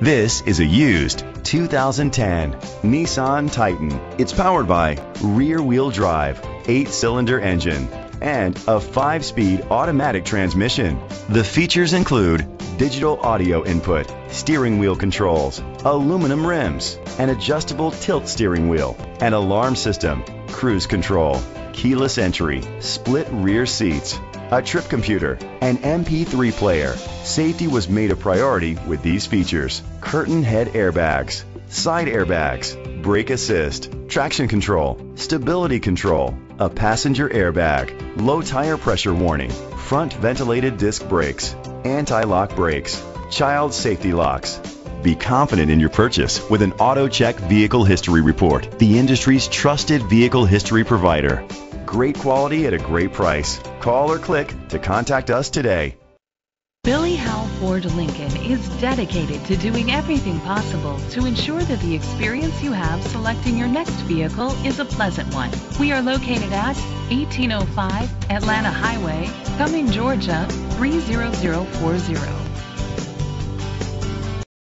This is a used 2010 Nissan Titan. It's powered by rear-wheel drive, 8-cylinder engine, and a 5-speed automatic transmission. The features include digital audio input, steering wheel controls, aluminum rims, an adjustable tilt steering wheel, an alarm system, cruise control, keyless entry, split rear seats, a trip computer, an MP3 player. Safety was made a priority with these features: curtain head airbags, side airbags, brake assist, traction control, stability control, a passenger airbag, low tire pressure warning, front ventilated disc brakes, anti-lock brakes, child safety locks. Be confident in your purchase with an AutoCheck Vehicle History Report, the industry's trusted vehicle history provider. Great quality at a great price. Call or click to contact us today. Billy Hal Ford Lincoln is dedicated to doing everything possible to ensure that the experience you have selecting your next vehicle is a pleasant one. We are located at 1805 Atlanta Highway, Cumming, Georgia 30040.